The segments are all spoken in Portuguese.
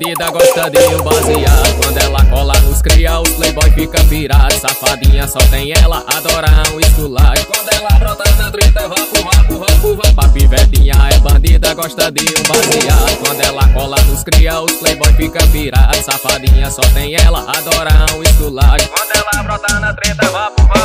bandida gosta de eu basear. Quando ela cola nos cria, os playboy fica pirado. Safadinha só tem ela, adora um esculacho. Quando ela brota na treta, vá fumar, vá. Papivetinha é bandida, gosta de eu basear. Quando ela cola nos cria, os playboy fica pirado. Safadinha só tem ela, adora um esculacho. Quando ela brota na treta, vá vá.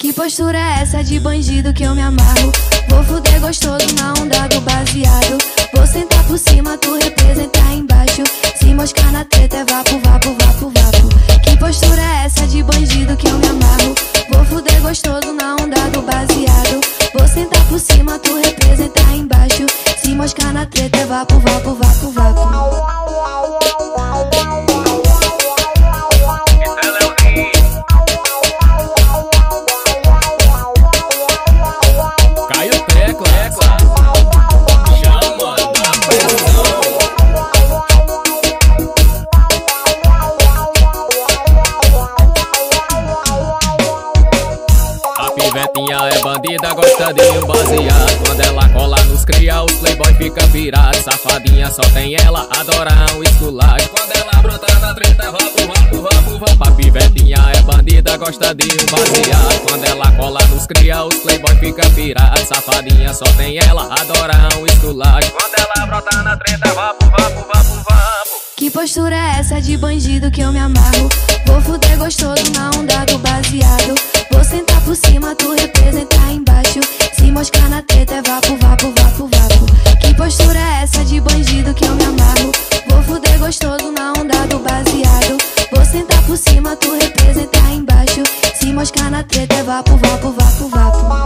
Que postura é essa de bandido que eu me amarro? Vou fuder gostoso na onda do baseado. Vou sentar por cima, tu representar embaixo. Se moscar na treta é vapo, vapo, vapo, vapo. Que postura é essa de bandido que eu me amarro? Vou fuder gostoso na onda do baseado. Vou sentar por cima, tu representar embaixo. Se moscar na treta é vapo, vapo, vapo, vapo. Pivetinha é bandida, gosta de eu basear. Quando ela cola nos cria, os playboy fica pirado. Safadinha só tem ela, adora um esculacho. Quando ela brota na treta, vapo. Pivetinha é bandida, gosta de eu basear. Quando ela cola nos cria, os playboy fica pirado. Safadinha só tem ela, adora um esculacho. Quando ela brota na treta, vapo. Que postura é essa de bandido que eu me amarro? Vou fuder gostoso na onda do baseado. Vou sentar por cima, tu representar embaixo. Se moscar na treta é vapo, vapo, vapo, vapo. Que postura é essa de bandido que eu me amarro? Vou fuder gostoso na onda do baseado. Vou sentar por cima, tu representar embaixo. Se moscar na treta é vapo, vapo, vapo, vapo.